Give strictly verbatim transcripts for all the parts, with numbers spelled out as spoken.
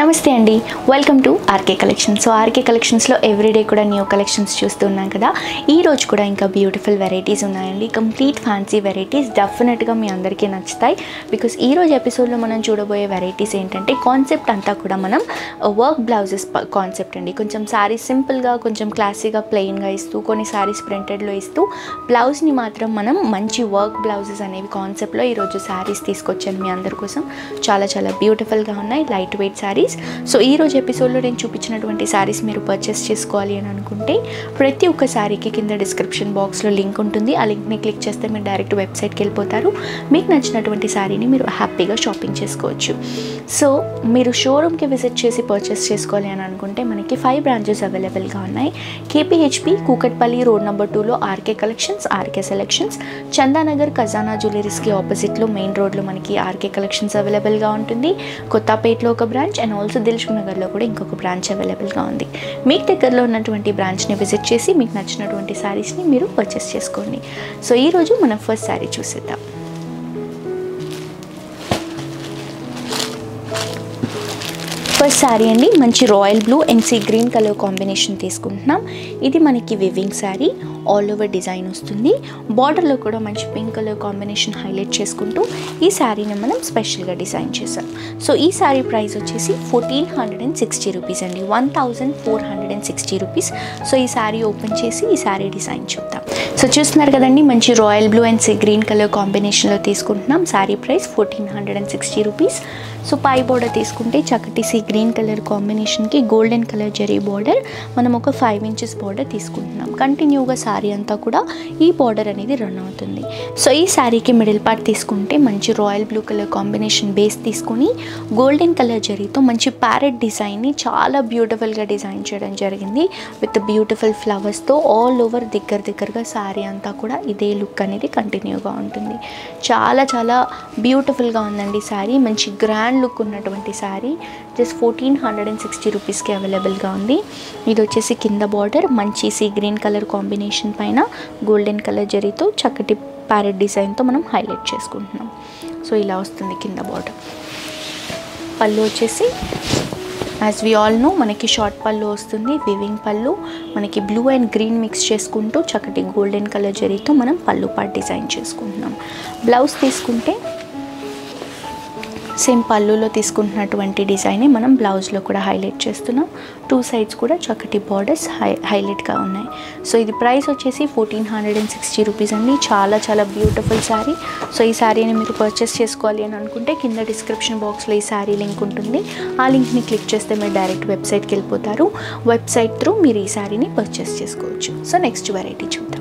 నమస్తే అండి welcome to RK collections. So RK collections లో ఎవ్రీడే కూడా న్యూ కలెక్షన్స్ చూస్తున్నాం కదా. ఈ రోజు కూడా ఇంకా బ్యూటిఫుల్ వెరైటీస్ ఉన్నాయండి, కంప్లీట్ ఫ్యాన్సీ వెరైటీస్. డెఫినెట్ గా మీ అందరికీ నచ్చుతాయి. బికాస్ ఈ రోజు ఎపిసోడ్ లో మనం చూడబోయే వెరైటీస్ ఏంటంటే కాన్సెప్ట్ అంతా కూడా మనం వర్క్ బ్లౌజెస్ కాన్సెప్ట్ అండి. కొంచెం సారీస్ సింపుల్ గా, కొంచెం క్లాసీగా ప్లెయిన్ గా ఇస్తూ, కొన్ని సారీస్ ప్రింటెడ్ లో ఇస్తూ, బ్లౌజ్ ని మాత్రం మనం మంచి వర్క్ బ్లౌజెస్ అనేవి కాన్సెప్ట్ లో ఈ రోజు సారీస్ తీసుకొచ్చాను మీ అందరి కోసం. చాలా చాలా బ్యూటిఫుల్ గా ఉన్నాయి లైట్ వెయిట్ సారీస్. సో ఈ రోజు ఎపిసోడ్లో నేను చూపించినటువంటి శారీస్ మీరు పర్చేస్ చేసుకోవాలి అని అనుకుంటే ప్రతి ఒక్క శారీకి కింద డిస్క్రిప్షన్ బాక్స్లో లింక్ ఉంటుంది. ఆ లింక్ని క్లిక్ చేస్తే మీరు డైరెక్ట్ వెబ్సైట్కి వెళ్ళిపోతారు. మీకు నచ్చినటువంటి శారీని మీరు హ్యాపీగా షాపింగ్ చేసుకోవచ్చు. సో మీరు షోరూమ్కి విజిట్ చేసి పర్చేస్ చేసుకోవాలి అని అనుకుంటే మనకి ఫైవ్ బ్రాంచెస్ అవైలబుల్గా ఉన్నాయి. కేపీహెచ్బీ కూకట్పల్లి రోడ్ నెంబర్ టూలో RK collections, RK selections. Chandanagar Khazana జ్యువెలరీస్కి ఆపోజిట్లో మెయిన్ రోడ్లో మనకి ఆర్కే కలెక్షన్స్ అవైలబుల్గా ఉంటుంది. కొత్తపేటలో ఒక బ్రాంచ్ అండ్ ఆల్సో దిల్సుఖ్నగర్లో కూడా ఇంకొక బ్రాంచ్ అవైలబుల్గా ఉంది. మీకు దగ్గరలో ఉన్నటువంటి బ్రాంచ్ని విజిట్ చేసి మీకు నచ్చినటువంటి శారీస్ని మీరు పర్చేస్ చేసుకోండి. సో ఈరోజు మనం ఫస్ట్ శారీ చూసేద్దాం. ఫస్ట్ శారీ అండి మంచి royal blue and sea green colour combination తీసుకుంటున్నాం. ఇది మనకి weaving sari, all over design వస్తుంది. బార్డర్లో కూడా మంచి పింక్ కలర్ కాంబినేషన్ హైలైట్ చేసుకుంటూ ఈ శారీని మనం స్పెషల్గా డిజైన్ చేసాం. సో ఈ శారీ ప్రైస్ వచ్చేసి fourteen hundred and sixty rupees అండి, one thousand four hundred and sixty rupees. So ఈ శారీ ఓపెన్ చేసి ఈ శారీ డిజైన్ చూద్దాం. సో చూస్తున్నారు కదండి, మంచి royal blue and sea green colour కాంబినేషన్లో తీసుకుంటున్నాం. Sari price fourteen hundred and sixty rupees. So పై బోర్డర్ తీసుకుంటే చక్కటి సీ గ్రీన్ కలర్ కాంబినేషన్కి గోల్డెన్ కలర్ జరీ బార్డర్, మనం ఒక ఫైవ్ ఇంచెస్ బార్డర్ తీసుకుంటున్నాం. కంటిన్యూగా శారీ అంతా కూడా ఈ బార్డర్ అనేది రన్ అవుతుంది. సో ఈ శారీకి మిడిల్ పార్ట్ తీసుకుంటే మంచి royal blue colour combination base తీసుకుని గోల్డెన్ కలర్ జరీతో మంచి ప్యారెట్ డిజైన్ని చాలా బ్యూటిఫుల్గా డిజైన్ చేయడం జరిగింది. విత్ బ్యూటిఫుల్ ఫ్లవర్స్తో ఆల్ ఓవర్ దగ్గర దగ్గరగా శారీ అంతా కూడా ఇదే లుక్ అనేది కంటిన్యూగా ఉంటుంది. చాలా చాలా బ్యూటిఫుల్గా ఉందండి శారీ, మంచి గ్రాండ్ లుక్ ఉన్నటువంటి sari. Just fourteen hundred and sixty రూపీస్కి అవైలబుల్గా ఉంది. ఇది వచ్చేసి కింద బార్డర్ మంచి సీ గ్రీన్ కలర్ కాంబినేషన్ పైన గోల్డెన్ కలర్ జరీతో చక్కటి ప్యారెట్ డిజైన్తో మనం హైలైట్ చేసుకుంటున్నాం. సో ఇలా వస్తుంది కింద బార్డర్. పళ్ళు వచ్చేసి యాజ్ వి ఆల్ నో మనకి షార్ట్ పళ్ళు వస్తుంది, వివింగ్ పళ్ళు. మనకి బ్లూ అండ్ గ్రీన్ మిక్స్ చేసుకుంటూ చక్కటి గోల్డెన్ కలర్ జరీతో మనం పళ్ళు పార్ట్ డిజైన్ చేసుకుంటున్నాం. బ్లౌజ్ తీసుకుంటే సేమ్ పళ్ళులో తీసుకుంటున్నటువంటి డిజైన్ని మనం బ్లౌజ్లో కూడా హైలైట్ చేస్తున్నాం. టూ సైడ్స్ కూడా చక్కటి బార్డర్స్ హై హైలైట్గా ఉన్నాయి. సో ఇది ప్రైస్ వచ్చేసి fourteen hundred and sixty rupees అండి. చాలా చాలా బ్యూటిఫుల్ శారీ. సో ఈ శారీని మీరు పర్చేస్ చేసుకోవాలి అని అనుకుంటే కింద డిస్క్రిప్షన్ బాక్స్లో ఈ శారీ లింక్ ఉంటుంది. ఆ లింక్ని క్లిక్ చేస్తే మీరు డైరెక్ట్ వెబ్సైట్కి వెళ్ళిపోతారు. వెబ్సైట్ త్రూ మీరు ఈ శారీని పర్చేస్ చేసుకోవచ్చు. సో నెక్స్ట్ వెరైటీ చూద్దాం.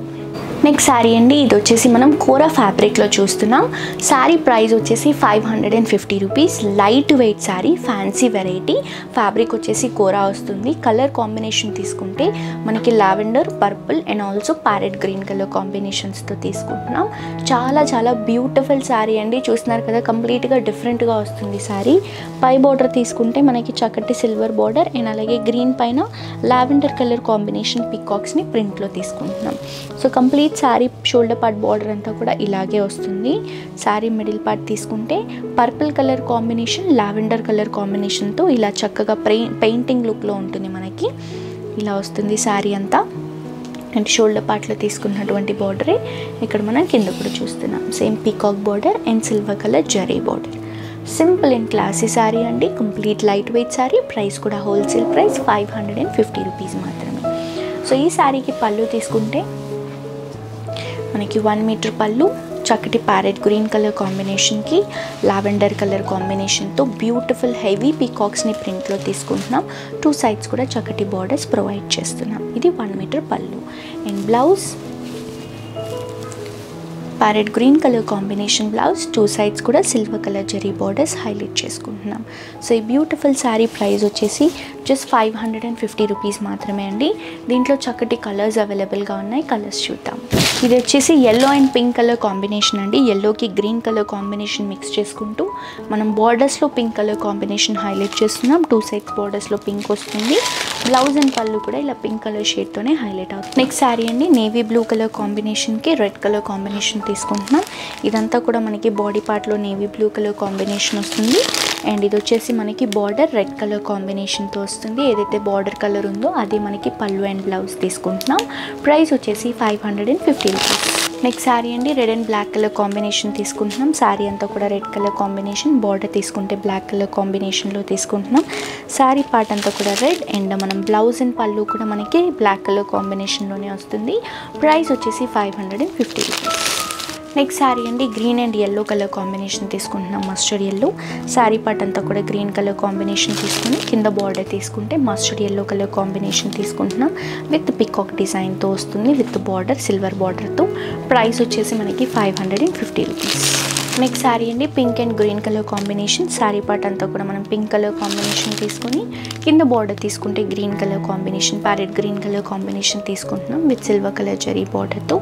నెక్స్ట్ శారీ అండి, ఇది వచ్చేసి మనం కోరా ఫ్యాబ్రిక్లో చూస్తున్నాం. శారీ ప్రైస్ వచ్చేసి five hundred and fifty rupees. Light weight sari, fancy variety. Fabric వచ్చేసి కోరా వస్తుంది. కలర్ కాంబినేషన్ తీసుకుంటే మనకి lavender, purple and also parrot green colour కాంబినేషన్స్తో తీసుకుంటున్నాం. చాలా చాలా బ్యూటిఫుల్ శారీ అండి. చూస్తున్నారు కదా, కంప్లీట్గా డిఫరెంట్గా వస్తుంది శారీ. పై బార్డర్ తీసుకుంటే మనకి చక్కటి సిల్వర్ బార్డర్ అండ్ అలాగే గ్రీన్ పైన లావెండర్ కలర్ కాంబినేషన్ పికాక్స్ని ప్రింట్లో తీసుకుంటున్నాం. So complete sari shoulder part border అంతా కూడా ఇలాగే వస్తుంది. శారీ మిడిల్ పార్ట్ తీసుకుంటే purple colour combination, lavender colour కాంబినేషన్తో ఇలా చక్కగా పెయింటింగ్ లుక్లో ఉంటుంది. మనకి ఇలా వస్తుంది శారీ అంతా. అండ్ షోల్డర్ పార్ట్లో తీసుకున్నటువంటి బార్డరే ఇక్కడ మనం కింద కూడా చూస్తున్నాం. Same peacock border and silver colour zari border. Simple and classy sari అండి, complete light weight sari. Price కూడా wholesale price five hundred and fifty rupees మాత్రమే. సో ఈ శారీకి పళ్ళు తీసుకుంటే మనకి వన్ మీటర్ పళ్ళు, చక్కటి ప్యారెట్ గ్రీన్ కలర్ కాంబినేషన్కి లావెండర్ కలర్ కాంబినేషన్తో బ్యూటిఫుల్ హెవీ పీకాక్స్ని ప్రింట్లో తీసుకుంటున్నాం. టూ సైడ్స్ కూడా చక్కటి బార్డర్స్ ప్రొవైడ్ చేస్తున్నాం. ఇది one metre pallu. And blouse parrot green colour combination blouse, two sides కూడా silver colour zari borders highlight చేసుకుంటున్నాం. సో ఈ బ్యూటిఫుల్ శారీ ప్రైస్ వచ్చేసి just five hundred and fifty rupees మాత్రమే అండి. దీంట్లో చక్కటి కలర్స్ అవైలబుల్గా ఉన్నాయి, కలర్స్ చూద్దాం. ఇది వచ్చేసి yellow and pink colour combination అండి. ఎల్లోకి గ్రీన్ కలర్ కాంబినేషన్ మిక్స్ చేసుకుంటూ మనం బార్డర్స్లో పింక్ కలర్ కాంబినేషన్ హైలైట్ చేస్తున్నాం. టూ సైడ్స్ బార్డర్స్లో పింక్ వస్తుంది. ब्लौज अंड पलू इला पिंक कलर शेड तो हाईलाइट अवुतुंदी। नेक्स्ट सारी अंडी नेवी ब्लू कलर कांबिनेशन की रेड कलर कांबिनेशन तीसुकुंటున్నాం। ఇదంతా కూడా మనకి బాడీ పార్ట్ లో నేవీ బ్లూ కలర్ కాంబినేషన్ వస్తుంది అండ్ ఇది వచ్చేసి మనకి బోర్డర్ రెడ్ కలర్ కాంబినేషన్ తో వస్తుంది। ఏదైతే బోర్డర్ కలర్ ఉందో అది మనకి పల్లు అండ్ బ్లౌజ్ తీసుకుంటున్నాం। ప్రైస్ వచ్చేసి five hundred fifty rupees. Next sari అండి red and black colour combination తీసుకుంటున్నాం। సారీ అంతా కూడా రెడ్ కలర్ కాంబినేషన్, బార్డర్ తీసుకుంటే బ్లాక్ కలర్ కాంబినేషన్ లో తీసుకుంటున్నాం। సారీ పార్ట్ అంతా కూడా రెడ్ అండ్ మనం బ్లౌజ్ అండ్ పల్లు కూడా మనకి బ్లాక్ కలర్ కాంబినేషన్ లోనే వస్తుంది। ప్రైస్ వచ్చేసి five hundred fifty rupees. Next sari అండి green and yellow colour combination తీసుకుంటున్నాం। మస్టర్డ్ yellow సారీ పార్ట్ అంతా కూడా గ్రీన్ కలర్ కాంబినేషన్ తీసుకుని కింద బార్డర్ తీసుకుంటే మస్టర్డ్ yellow కలర్ కాంబినేషన్ తీసుకుంటున్నాం। విత్ పికాక్ డిజైన్ తో వస్తుంది, విత్ బార్డర్ సిల్వర్ బార్డర్ తో। ప్రైస్ వచ్చేసి మనకి five hundred fifty rupees. Next sari అండి pink and green colour combination. Sari part అంతా కూడా మనం పింక్ కలర్ కాంబినేషన్ తీసుకొని కింద బార్డర్ తీసుకుంటే green colour combination, parrot green colour combination తీసుకుంటున్నాం విత్ సిల్వర్ కలర్ జరీ బార్డర్తో।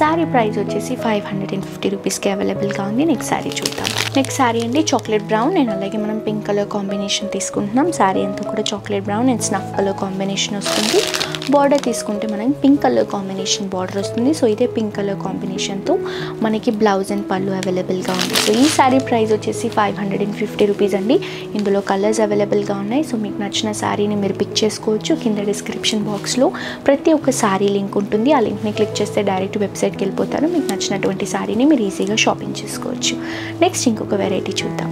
సారీ ప్రైస్ వచ్చేసి ఫైవ్ హండ్రెడ్ అండ్ ఫిఫ్టీ రూపీస్కి అవైలబుల్గా ఉంది। నెక్స్ట్ సారీ చూద్దాం। నెక్స్ట్ సారీ అండి చాక్లెట్ బ్రౌన్ అండ్ అలాగే మనం పింక్ కలర్ కాంబినేషన్ తీసుకుంటున్నాం। సారీ అంతా కూడా chocolate brown and snuff colour combination వస్తుంది। బార్డర్ తీసుకుంటే మనకి పింక్ కలర్ కాంబినేషన్ బార్డర్ వస్తుంది। సో ఇదే పింక్ కలర్ కాంబినేషన్తో మనకి బ్లౌజ్ అండ్ పళ్ళు అవైలబుల్గా ఉంది। సో ఈ శారీ ప్రైస్ వచ్చేసి five hundred and fifty rupees అండి। ఇందులో కలర్స్ అవైలబుల్గా ఉన్నాయి। సో మీకు నచ్చిన శారీని మీరు పిక్ చేసుకోవచ్చు। కింద డిస్క్రిప్షన్ బాక్స్లో ప్రతి ఒక్క శారీ లింక్ ఉంటుంది, ఆ లింక్ని క్లిక్ చేస్తే డైరెక్ట్ వెబ్సైట్కి వెళ్ళిపోతారు। మీకు నచ్చినటువంటి శారీని మీరు ఈజీగా షాపింగ్ చేసుకోవచ్చు। నెక్స్ట్ ఇంకొక వెరైటీ చూద్దాం।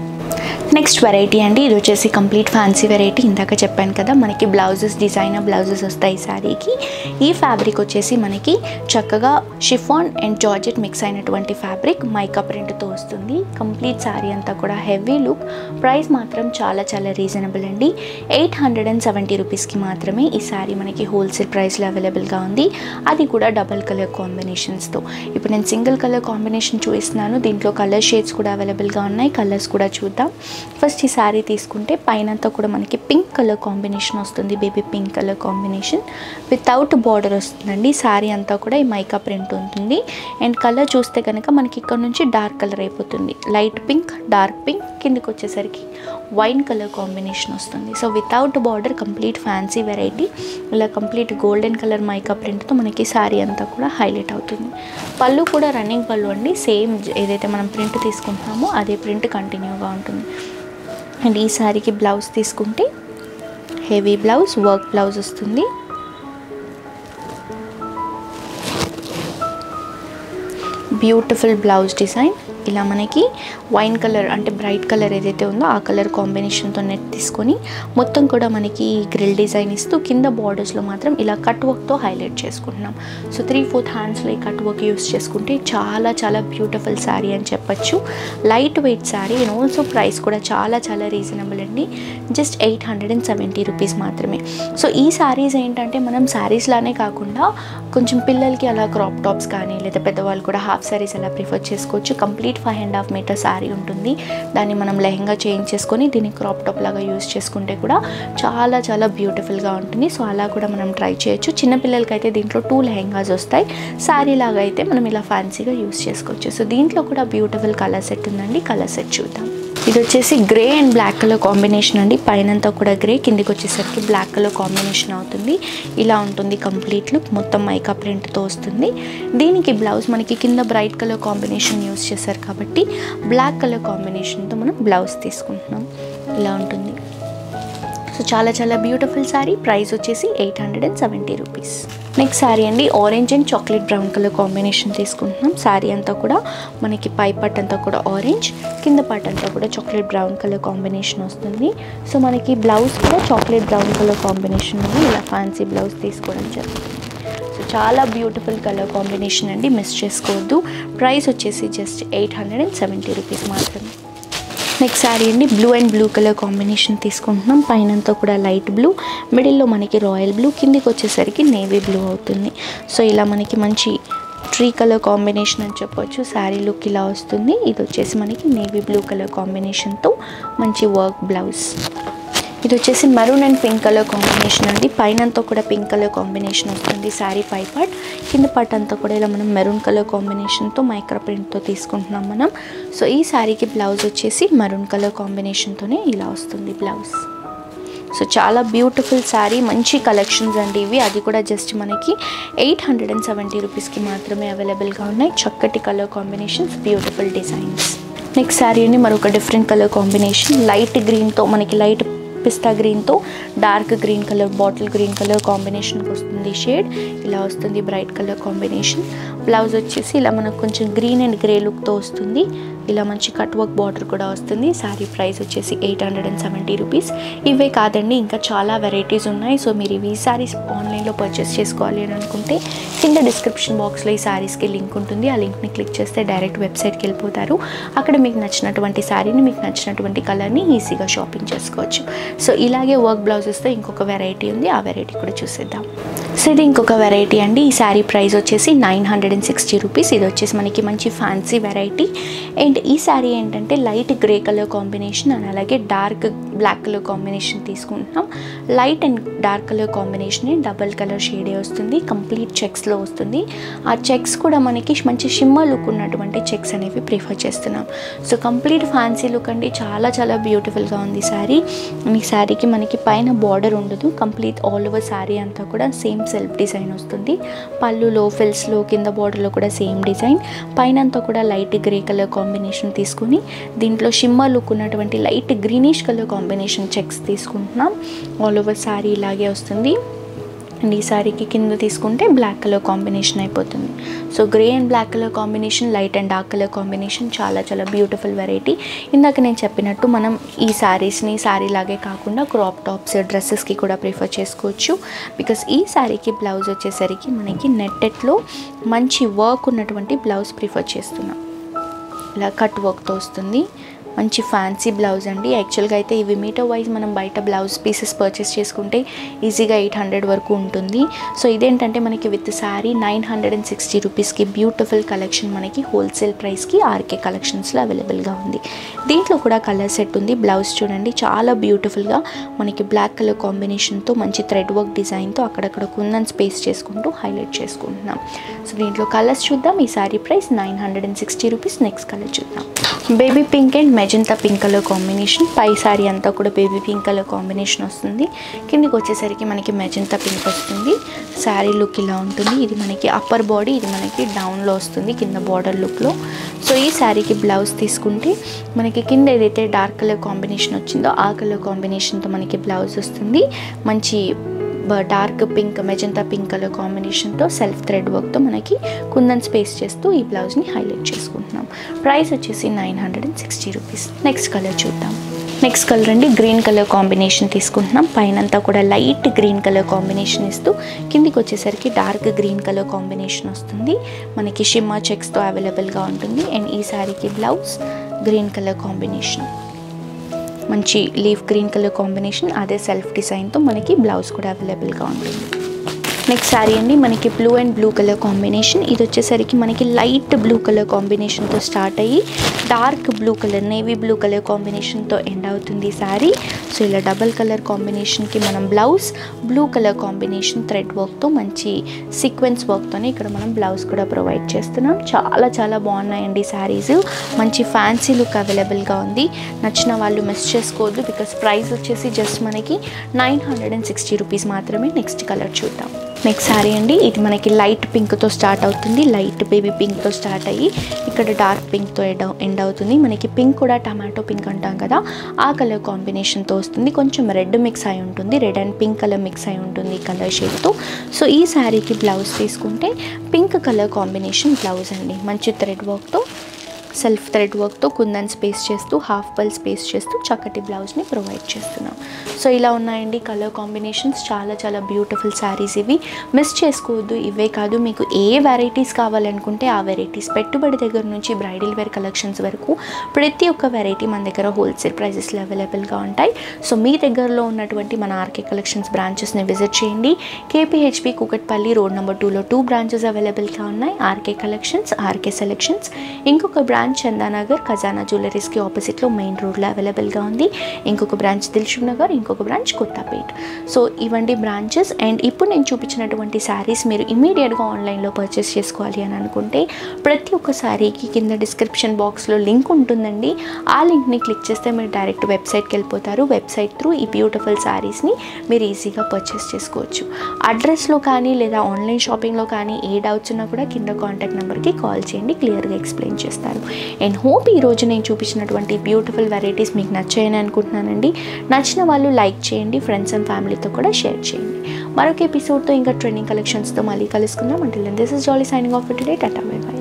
నెక్స్ట్ వెరైటీ అండి ఇది వచ్చేసి కంప్లీట్ ఫ్యాన్సీ వెరైటీ। ఇందాక చెప్పాను కదా మనకి బ్లౌజెస్ డిజైనర్ బ్లౌజెస్ వస్తాయి శారీకి। ఈ ఫ్యాబ్రిక్ వచ్చేసి మనకి చక్కగా షిఫాన్ అండ్ జార్జెట్ మిక్స్ అయినటువంటి ఫ్యాబ్రిక్ మైకా ప్రింట్తో వస్తుంది। కంప్లీట్ శారీ అంతా కూడా హెవీ లుక్। ప్రైస్ మాత్రం చాలా చాలా రీజనబుల్ అండి, ఎయిట్ హండ్రెడ్ అండ్ సెవెంటీ రూపీస్కి మాత్రమే ఈ శారీ మనకి హోల్సేల్ ప్రైస్లో అవైలబుల్గా ఉంది, అది కూడా డబల్ కలర్ కాంబినేషన్స్తో। ఇప్పుడు నేను సింగిల్ కలర్ కాంబినేషన్ చూపిస్తున్నాను, దీంట్లో కలర్ షేడ్స్ కూడా అవైలబుల్గా ఉన్నాయి। కలర్స్ కూడా చూద్దాం। ఫస్ట్ ఈ శారీ తీసుకుంటే పైనంతా కూడా మనకి పింక్ కలర్ కాంబినేషన్ వస్తుంది, baby pink colour combination without border వస్తుందండి। శారీ అంతా కూడా ఈ మైకా ప్రింట్ ఉంటుంది అండ్ కలర్ చూస్తే కనుక మనకి ఇక్కడ నుంచి డార్క్ కలర్ అయిపోతుంది, లైట్ పింక్, డార్క్ పింక్, కిందకి వచ్చేసరికి వైన్ కలర్ కాంబినేషన్ వస్తుంది। So without border complete fancy variety. ఇలా కంప్లీట్ గోల్డెన్ కలర్ మైకా ప్రింట్తో మనకి శారీ అంతా కూడా హైలైట్ అవుతుంది। పళ్ళు కూడా రన్నింగ్ పళ్ళు అండి, సేమ్ ఏదైతే మనం ప్రింట్ తీసుకుంటామో అదే ప్రింట్ కంటిన్యూగా ఉంటుంది। అండ్ ఈ శారీకి బ్లౌజ్ తీసుకుంటే హెవీ బ్లౌజ్, వర్క్ బ్లౌజ్ వస్తుంది। బ్యూటిఫుల్ బ్లౌజ్ డిజైన్ ఇలా మనకి వైన్ కలర్ అంటే బ్రైట్ కలర్ ఏదైతే ఉందో ఆ కలర్ కాంబినేషన్తో నెట్ తీసుకొని మొత్తం కూడా మనకి గ్రిల్ డిజైన్ ఇస్తూ కింద బార్డర్స్లో మాత్రం ఇలా కట్ వర్క్తో హైలైట్ చేసుకుంటున్నాం। సో త్రీ ఫోర్త్ హ్యాండ్స్లో ఈ కట్ వర్క్ యూస్ చేసుకుంటే చాలా చాలా బ్యూటిఫుల్ శారీ అని చెప్పచ్చు। Light weight sari and also price కూడా చాలా చాలా రీజనబుల్ అండి, just eight hundred and seventy rupees మాత్రమే। సో ఈ శారీస్ ఏంటంటే మనం శారీస్ లానే కాకుండా కొంచెం పిల్లలకి అలా క్రాప్ టాప్స్ కానీ లేదా పెద్దవాళ్ళు కూడా హాఫ్ శారీస్ అలా ప్రిఫర్ చేసుకోవచ్చు। Complete five and half metre sari ఉంటుంది, దాన్ని మనం లెహంగా చేంజ్ చేసుకొని దీన్ని క్రాప్ టాప్ లాగా యూజ్ చేసుకుంటే కూడా చాలా చాలా బ్యూటిఫుల్గా ఉంటుంది। సో అలా కూడా మనం ట్రై చేయొచ్చు। చిన్నపిల్లలకి అయితే దీంట్లో టూ లెహంగాస్ వస్తాయి, శారీ లాగా అయితే మనం ఇలా ఫ్యాన్సీగా యూజ్ చేసుకోవచ్చు। సో దీంట్లో కూడా బ్యూటిఫుల్ కలర్ సెట్ ఉందండి, కలర్ సెట్ చూద్దాం। ఇది వచ్చేసి grey and black colour combination అండి, పైనంతా కూడా గ్రే, కిందికి వచ్చేసరికి బ్లాక్ కలర్ కాంబినేషన్ అవుతుంది। ఇలా ఉంటుంది కంప్లీట్ లుక్, మొత్తం మైకా ప్రింట్తో వస్తుంది। దీనికి బ్లౌజ్ మనకి కింద బ్రైట్ కలర్ కాంబినేషన్ యూస్ చేశారు కాబట్టి బ్లాక్ కలర్ కాంబినేషన్తో మనం బ్లౌజ్ తీసుకుంటున్నాం, ఇలా ఉంటుంది। సో చాలా చాలా బ్యూటిఫుల్ శారీ, ప్రైస్ వచ్చేసి eight hundred and seventy rupees. Next sari అండి orange and chocolate brown colour combination తీసుకుంటున్నాం। శారీ అంతా కూడా మనకి పై పార్ట్ అంతా కూడా ఆరెంజ్, కింద పార్ట్ అంతా కూడా చాక్లెట్ బ్రౌన్ కలర్ కాంబినేషన్ వస్తుంది। సో మనకి బ్లౌజ్ కూడా చాక్లెట్ బ్రౌన్ కలర్ కాంబినేషన్ ఉంది, ఇలా ఫ్యాన్సీ బ్లౌజ్ తీసుకోవడం జరుగుతుంది। సో చాలా బ్యూటిఫుల్ కలర్ కాంబినేషన్ అండి, మిస్ చేసుకోవద్దు। ప్రైస్ వచ్చేసి just eight hundred and seventy rupees మాత్రమే। నెక్స్ట్ శారీ అండి blue and blue colour combination తీసుకుంటున్నాం। పైనంతా కూడా లైట్ బ్లూ, మిడిల్లో మనకి రాయల్ బ్లూ, కిందికి వచ్చేసరికి నేవీ బ్లూ అవుతుంది। సో ఇలా మనకి మంచి ట్రీ కలర్ కాంబినేషన్ అని చెప్పొచ్చు, శారీ లుక్ ఇలా వస్తుంది। ఇది వచ్చేసి మనకి నేవీ బ్లూ కలర్ కాంబినేషన్తో మంచి వర్క్ బ్లౌజ్। ఇది వచ్చేసి maroon and pink colour combination అండి, పైనంతా కూడా పింక్ కలర్ కాంబినేషన్ వస్తుంది శారీ పై పార్ట్, కింద పార్ట్ అంతా కూడా ఇలా మనం మెరూన్ కలర్ కాంబినేషన్తో మైక్రో ప్రింట్తో తీసుకుంటున్నాం మనం। సో ఈ శారీకి బ్లౌజ్ వచ్చేసి మెరూన్ కలర్ కాంబినేషన్తోనే ఇలా వస్తుంది బ్లౌజ్। సో సో చాలా బ్యూటిఫుల్ సారీ మంచి కలెక్షన్స్ అండి ఇవి అది కూడా జస్ట్ మనకి ఎయిట్ సెవెంటీ రూపీస్ కి మాత్రమే అవైలబుల్ గా ఉన్నాయి చక్కటి colour combinations beautiful designs next sari అండి మరొక different colour combination light green తో మనకి లైట్ पिस्ता ग्रीन तो dark green colour bottle green colour combination वस्तुंदी शेड इला वस्तुंदी ब्राइट कलर कांबिनेशन ब्लाउज वच्चेसी इला मनकु कोंచెం ग्रीन अंड ग्रे लुक तो वस्तुंदी इला मंची कट वर्क बॉर्डर कूडा वस्तुंदी सारी प्राइस वच्चेसी एट सेवंटी रुपीस इवे कादंडी इंका चाला वेరైటీస్ ఉన్నాయి सो మీరు ఈ సారీస్ ఆన్లైన్ లో పర్చేస్ చేసుకోవాలి అని అనుకుంటే కింద డిస్క్రిప్షన్ బాక్స్ లో ఈ సారీస్ కి లింక్ ఉంటుంది ఆ లింక్ ని క్లిక్ చేస్తే డైరెక్ట్ వెబ్‌సైట్ కి వెళ్ళిపోతారు అక్కడ మీకు నచ్చినటువంటి సారీని మీకు నచ్చినటువంటి కలర్ ని ఈజీగా షాపింగ్ చేసుకోవచ్చు సో ఇలాగే వర్క్ బ్లౌజెస్ తో ఇంకొక వెరైటీ ఉంది ఆ వెరైటీ కూడా చూసేద్దాం సో ఇది ఇంకొక వెరైటీ అండి ఈ సారీ ప్రైస్ వచ్చేసి నైన్ సిక్స్టీ రూపీస్ ఇది వచ్చేసి మనకి మంచి ఫ్యాన్సీ వెరైటీ అండ్ ఈ సారీ ఏంటంటే light grey colour combination and అలాగే డార్క్ బ్లాక్ కలర్ కాంబినేషన్ తీసుకుంటాం light and dark colour combination double colour షేడే వస్తుంది కంప్లీట్ చెక్స్ లో వస్తుంది ఆ చెక్స్ కూడా మనకి మంచి షిమ్మర్ లుక్ ఉన్నటువంటి చెక్స్ అనేవి ప్రిఫర్ చేస్తున్నాం సో కంప్లీట్ ఫ్యాన్సీ లుక్ అండి చాలా చాలా బ్యూటిఫుల్ గా ఉంది సారీ ఈ సారీకి మనకి పైన బార్డర్ ఉండదు కంప్లీట్ ఆల్ ఓవర్ సారీ అంతా కూడా సేమ్ సెల్ఫ్ డిజైన్ వస్తుంది పళ్ళులో ఫిల్స్ లో కింద బార్డర్ లో కూడా సేమ్ డిజైన్ పైన అంతా కూడా లైట్ గ్రే కలర్ కాంబినేషన్ తీసుకొని దీంట్లో షిమ్మర్ లుక్ ఉన్నటువంటి light greenish colour combination checks తీసుకుంటున్నాం ఆల్ ఓవర్ సారీ ఇలాగే వస్తుంది అండ్ ఈ సారీకి కింద తీసుకుంటే బ్లాక్ కలర్ కాంబినేషన్ అయిపోతుంది so grey and black colour combination light and dark colour combination చాలా చాలా బ్యూటిఫుల్ వెరైటీ ఇందాక నేను చెప్పినట్టు మనం ఈ సారీస్ని సారీ లాగే కాకుండా క్రాప్ టాప్స్ డ్రెస్సెస్కి కూడా ప్రిఫర్ చేసుకోవచ్చు బికాస్ ఈ సారీకి బ్లౌజ్ వచ్చేసరికి మనకి నెట్టెట్లో మంచి వర్క్ ఉన్నటువంటి బ్లౌజ్ ప్రిఫర్ చేస్తున్నాం ఇలా కట్ వర్క్తో వస్తుంది మంచి ఫ్యాన్సీ బ్లౌజ్ అండి యాక్చువల్గా అయితే ఇవి మీటర్ వైజ్ మనం బయట బ్లౌజ్ పీసెస్ పర్చేస్ చేసుకుంటే ఈజీగా ఎయిట్ హండ్రెడ్ వరకు ఉంటుంది సో ఇదేంటంటే మనకి with sari nine hundred and sixty రూపీస్కి బ్యూటిఫుల్ కలెక్షన్ మనకి హోల్సేల్ ప్రైస్కి ఆర్కే కలెక్షన్స్లో అవైలబుల్గా ఉంది దీంట్లో కూడా కలర్ సెట్ ఉంది బ్లౌజ్ చూడండి చాలా బ్యూటిఫుల్గా మనకి బ్లాక్ కలర్ కాంబినేషన్తో మంచి థ్రెడ్ వర్క్ డిజైన్తో అక్కడక్కడ కుందన్ స్పేస్ చేసుకుంటూ హైలైట్ చేసుకుంటున్నాం సో దీంట్లో కలర్స్ చూద్దాం ఈ sari price nine hundred and sixty rupees next colour చూద్దాం baby pink and magenta pink colour combination పై సారీ అంతా కూడా బేబీ పింక్ కలర్ కాంబినేషన్ వస్తుంది కిందికి వచ్చేసరికి మనకి మెజంతా పింక్ వస్తుంది సారీ లుక్ ఇలా ఉంటుంది ఇది మనకి అప్పర్ బాడీ ఇది మనకి డౌన్లో వస్తుంది కింద బార్డర్ లుక్లో సో ఈ సారీకి బ్లౌజ్ తీసుకుంటే మనకి కింద ఏదైతే డార్క్ కలర్ కాంబినేషన్ వచ్చిందో ఆ కలర్ కాంబినేషన్తో మనకి బ్లౌజ్ వస్తుంది మంచి dark pink magenta pink colour కాంబినేషన్తో సెల్ఫ్ థ్రెడ్ వర్క్తో మనకి కుందన్ స్పేస్ చేస్తూ ఈ బ్లౌజ్ని హైలైట్ చేసుకుంటున్నాం ప్రైస్ వచ్చేసి nine hundred and sixty rupees next colour చూద్దాం నెక్స్ట్ కలర్ అండి గ్రీన్ కలర్ కాంబినేషన్ తీసుకుంటున్నాం పైనంతా కూడా లైట్ గ్రీన్ కలర్ కాంబినేషన్ ఇస్తూ కిందికి వచ్చేసరికి డార్క్ గ్రీన్ కలర్ కాంబినేషన్ వస్తుంది మనకి షిమ్మా చెక్స్తో అవైలబుల్గా ఉంటుంది అండ్ ఈ సారీకి బ్లౌజ్ గ్రీన్ కలర్ కాంబినేషన్ మంచి లీఫ్ గ్రీన్ కలర్ కాంబినేషన్ అదే సెల్ఫ్ డిజైన్తో మనకి బ్లౌజ్ కూడా అవైలబుల్గా ఉంటుంది నెక్స్ట్ సారీ అండి మనకి blue and blue colour combination ఇది వచ్చేసరికి మనకి లైట్ బ్లూ కలర్ కాంబినేషన్తో స్టార్ట్ అయ్యి dark blue colour navy blue colour కాంబినేషన్తో ఎండ్ అవుతుంది ఈ సారీ సో ఇలా డబల్ కలర్ కాంబినేషన్కి మనం blouse blue colour combination thread వర్క్తో మంచి సీక్వెన్స్ వర్క్తోనే ఇక్కడ మనం బ్లౌజ్ కూడా ప్రొవైడ్ చేస్తున్నాం చాలా చాలా బాగున్నాయండి సారీస్ మంచి ఫ్యాన్సీ లుక్ అవైలబుల్గా ఉంది నచ్చిన వాళ్ళు మిస్ చేసుకోవద్దు బికాస్ ప్రైస్ వచ్చేసి జస్ట్ మనకి nine hundred and sixty rupees మాత్రమే నెక్స్ట్ కలర్ చూద్దాం నెక్స్ట్ సారీ అండి ఇది మనకి లైట్ పింక్తో స్టార్ట్ అవుతుంది లైట్ బేబీ పింక్తో స్టార్ట్ అయ్యి ఇక్కడ డార్క్ పింక్తో ఎండ్ ఎండ్ అవుతుంది మనకి పింక్ కూడా టమాటో పింక్ అంటాం కదా ఆ కలర్ కాంబినేషన్తో వస్తుంది కొంచెం రెడ్ మిక్స్ అయి ఉంటుంది red and pink colour mix అయి ఉంటుంది ఈ కలర్ షేడ్తో సో ఈ సారీకి బ్లౌజ్ తీసుకుంటే పింక్ కలర్ కాంబినేషన్ బ్లౌజ్ అండి మంచి థ్రెడ్ వర్క్తో సెల్ఫ్ థ్రెడ్ వర్క్తో కుందన్ స్పేస్ చేస్తూ హాఫ్ పల్ స్పేస్ చేస్తూ చక్కటి బ్లౌజ్ని ప్రొవైడ్ చేస్తున్నాం సో ఇలా ఉన్నాయండి కలర్ కాంబినేషన్స్ చాలా చాలా బ్యూటిఫుల్ శారీస్ ఇవి మిస్ చేసుకోవద్దు ఇవే కాదు మీకు ఏ వెరైటీస్ కావాలనుకుంటే ఆ వెరైటీస్ పెట్టుబడి దగ్గర నుంచి బ్రైడల్ వేర్ కలెక్షన్స్ వరకు ప్రతి ఒక్క వెరైటీ మన దగ్గర హోల్సేల్ ప్రైజెస్లో అవైలబుల్గా ఉంటాయి సో మీ దగ్గరలో ఉన్నటువంటి మన ఆర్కే కలెక్షన్స్ బ్రాంచెస్ని విజిట్ చేయండి కేపీహెచ్బీ కూకట్పల్లి రోడ్ నెంబర్ టూలో టూ బ్రాంచెస్ అవైలబుల్గా ఉన్నాయి ఆర్కే కలెక్షన్స్ ఆర్కే సెలెక్షన్స్ ఇంకొక branch branch Chandanagar Khazana jewelleries की आपोजिट मेन रोड अवेलेबल गा उंदी। इंकोक ब्रांच दिलसुखनगर, इंकोक ब्रांच कोत्तापेट। सो इवंडी ब्रांचेस एंड इप्पुडु नेनु चूपिंचिनटुवंटि सारीस మీరు ఇమిడియట్ గా ఆన్లైన్ లో పర్చేస్ చేసుకోవాలి అని అనుకుంటే ప్రతి ఒక్క సారీకి కింద డిస్క్రిప్షన్ బాక్స్ లో లింక్ ఉంటుందండి। ఆ లింక్ ని క్లిక్ చేస్తే మీరు డైరెక్ట్ వెబ్సైట్ కి వెళ్ళిపోతారు। వెబ్సైట్ త్రూ ఈ బ్యూటిఫుల్ సారీస్ ని మీరు ఈజీగా పర్చేస్ చేసుకోవచ్చు। అడ్రస్ లో కానీ లేదా ఆన్లైన్ షాపింగ్ లో కానీ ఏ డౌట్స్ ఉన్నా కూడా కింద కాంటాక్ట్ నంబర్ కి కాల్ చేయండి, క్లియర్ గా ఎక్స్‌ప్లెయిన్ చేస్తారు। అండ్ హోప్ ఈ రోజు నేను చూపించినటువంటి బ్యూటిఫుల్ వెరైటీస్ మీకు నచ్చాయని అనుకుంటున్నానండి। నచ్చిన వాళ్ళు లైక్ చేయండి, ఫ్రెండ్స్ అండ్ ఫ్యామిలీ తో కూడా షేర్ చేయండి। మరొక ఎపిసోడ్ తో ఇంకా ట్రెండింగ్ కలెక్షన్స్ तो मालिक कल। Until then, this is Jolly signing off for today. Tata, bye bye.